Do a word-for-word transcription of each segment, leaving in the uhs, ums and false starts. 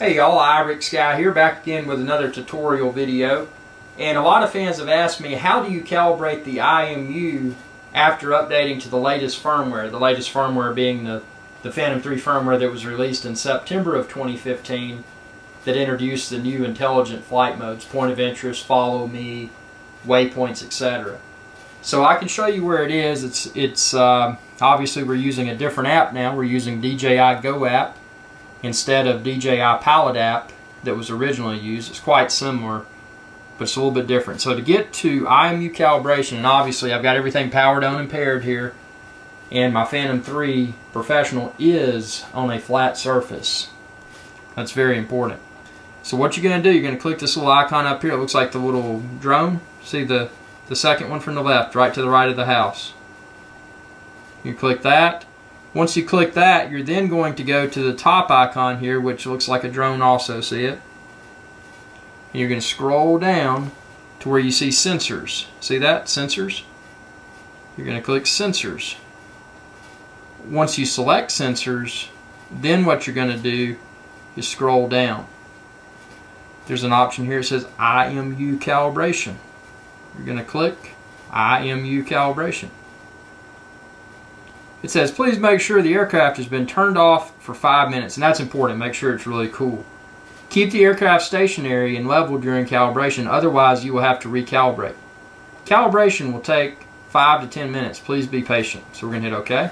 Hey y'all, IrixGuy here, back again with another tutorial video. And a lot of fans have asked me, how do you calibrate the I M U after updating to the latest firmware? The latest firmware being the, the Phantom three firmware that was released in September of twenty fifteen that introduced the new intelligent flight modes, point of interest, follow me, waypoints, et cetera. So I can show you where it is. It's, it's uh, obviously we're using a different app now. We're using D J I Go app instead of D J I Pilot app that was originally used. It's quite similar, but it's a little bit different. So to get to I M U calibration, and obviously I've got everything powered on and paired here, and my Phantom three Professional is on a flat surface. That's very important. So what you're going to do, you're going to click this little icon up here. It looks like the little drone. See the, the second one from the left, right to the right of the house. You click that. Once you click that, you're then going to go to the top icon here, which looks like a drone also, see it? And you're going to scroll down to where you see sensors. See that? Sensors. You're going to click sensors. Once you select sensors, then what you're going to do is scroll down. There's an option here that says I M U calibration. You're going to click I M U calibration. It says, please make sure the aircraft has been turned off for five minutes. And that's important. Make sure it's really cool. Keep the aircraft stationary and level during calibration. Otherwise, you will have to recalibrate. Calibration will take five to ten minutes. Please be patient. So we're going to hit OK.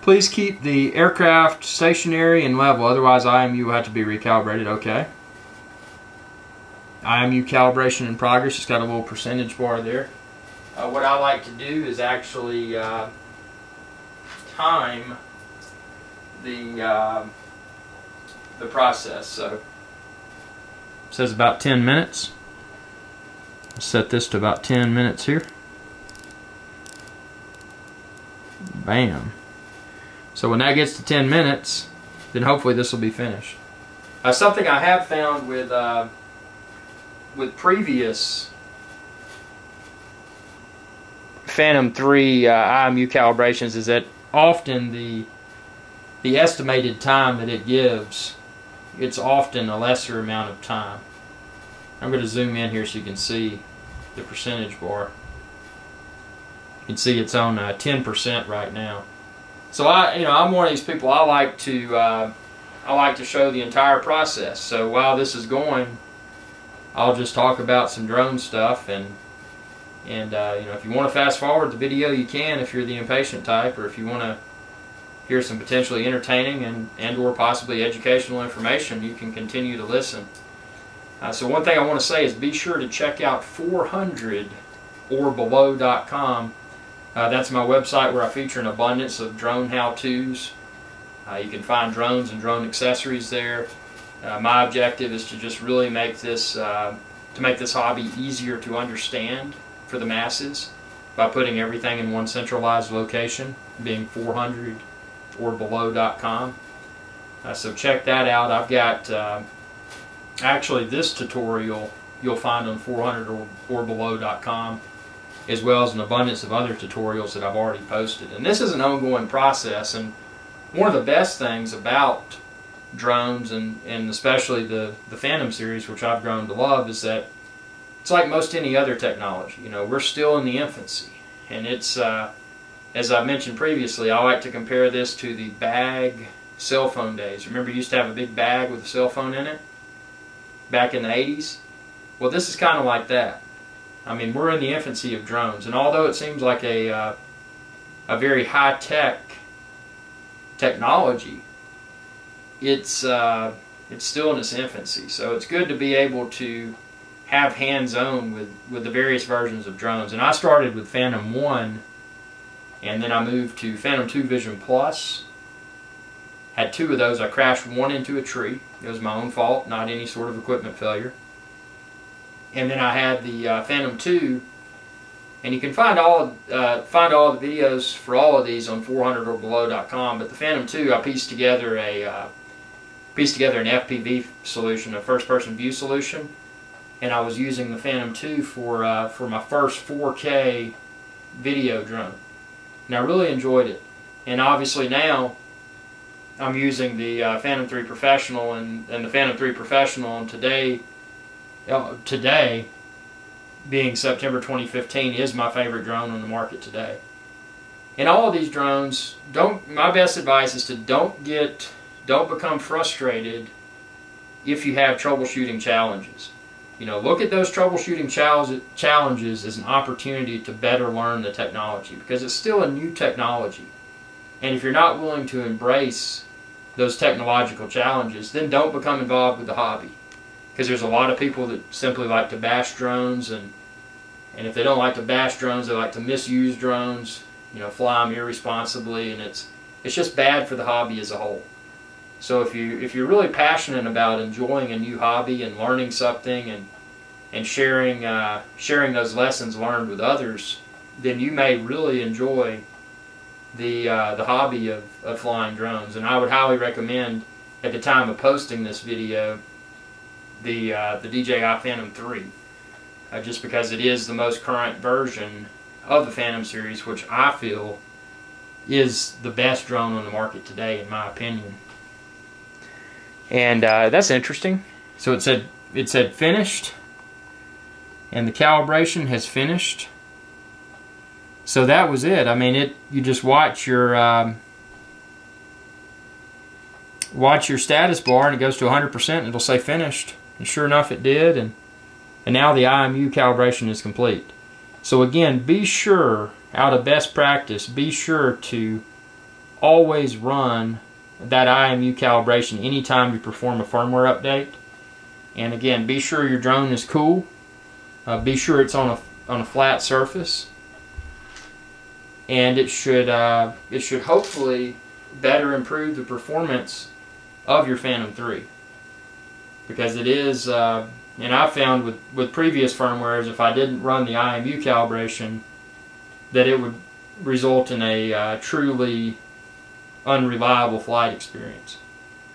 Please keep the aircraft stationary and level. Otherwise, I M U will have to be recalibrated. OK. I M U calibration in progress. It's got a little percentage bar there. Uh, what I like to do is actually uh, time the uh, the process. So it says about ten minutes. I'll set this to about ten minutes here. Bam. So when that gets to ten minutes, then hopefully this will be finished. Uh, something I have found with uh, with previous Phantom three uh, I M U calibrations is that often the the estimated time that it gives, it's often a lesser amount of time. I'm going to zoom in here so you can see the percentage bar. You can see it's on uh, ten percent right now. So I, you know, I'm one of these people. I like to uh, I like to show the entire process. So while this is going, I'll just talk about some drone stuff and. And uh, you know, if you want to fast forward the video, you can if you're the impatient type, or if you want to hear some potentially entertaining and, and or possibly educational information, you can continue to listen. Uh, so one thing I want to say is be sure to check out four hundred or below dot com. Uh, that's my website where I feature an abundance of drone how-tos. Uh, you can find drones and drone accessories there. Uh, my objective is to just really make this, uh, to make this hobby easier to understand for the masses by putting everything in one centralized location, being four hundred or below dot com. Uh, so check that out. I've got uh, actually this tutorial you'll find on four hundred or below dot com, as well as an abundance of other tutorials that I've already posted. And this is an ongoing process, and one of the best things about drones and, and especially the, the Phantom series, which I've grown to love, is that it's like most any other technology. You know, we're still in the infancy, and it's uh, as I mentioned previously, I like to compare this to the bag cell phone days. Remember, you used to have a big bag with a cell phone in it back in the eighties? Well, this is kind of like that. I mean, we're in the infancy of drones, and although it seems like a uh, a very high-tech technology, it's uh, it's still in its infancy. So it's good to be able to have hands-on with, with the various versions of drones. And I started with Phantom one, and then I moved to Phantom two Vision Plus. Had two of those. I crashed one into a tree. It was my own fault, not any sort of equipment failure. And then I had the uh, Phantom two, and you can find all uh, find all the videos for all of these on four hundred or below dot com, but the Phantom two, I pieced together a uh, pieced together an F P V solution, a first-person view solution. And I was using the Phantom two for uh, for my first four K video drone, and I really enjoyed it. And obviously now I'm using the uh, Phantom three Professional and, and the Phantom three Professional, and today, uh, today, being September twenty fifteen, is my favorite drone on the market today. And all of these drones, don't. My best advice is to don't get, don't become frustrated if you have troubleshooting challenges. You know, look at those troubleshooting challenges as an opportunity to better learn the technology, because it's still a new technology. And if you're not willing to embrace those technological challenges, then don't become involved with the hobby. Because there's a lot of people that simply like to bash drones, and and if they don't like to bash drones, they like to misuse drones, you know, fly them irresponsibly, and it's it's just bad for the hobby as a whole. So if you if you're really passionate about enjoying a new hobby and learning something and and sharing uh, sharing those lessons learned with others, then you may really enjoy the uh, the hobby of, of flying drones. And I would highly recommend, at the time of posting this video, the uh, the D J I Phantom three, uh, just because it is the most current version of the Phantom series, which I feel is the best drone on the market today, in my opinion. And uh, that's interesting. So it said it said finished, and the calibration has finished. So that was it. I mean, it. You just watch your um, watch your status bar, and it goes to one hundred percent, and it'll say finished. And sure enough, it did. And and now the I M U calibration is complete. So again, be sure, out of best practice, be sure to always run that I M U calibration anytime you perform a firmware update. And again, be sure your drone is cool. Uh, be sure it's on a on a flat surface, and it should uh, it should hopefully better improve the performance of your Phantom three, because it is. Uh, and I found with with previous firmwares, if I didn't run the I M U calibration, that it would result in a uh, truly unreliable flight experience,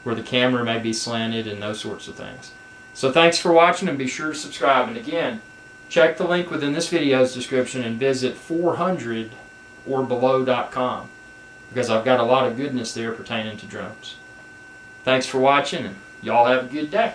where the camera may be slanted and those sorts of things. So thanks for watching, and be sure to subscribe. And again, check the link within this video's description and visit four hundred or below dot com, because I've got a lot of goodness there pertaining to drones. Thanks for watching, and y'all have a good day.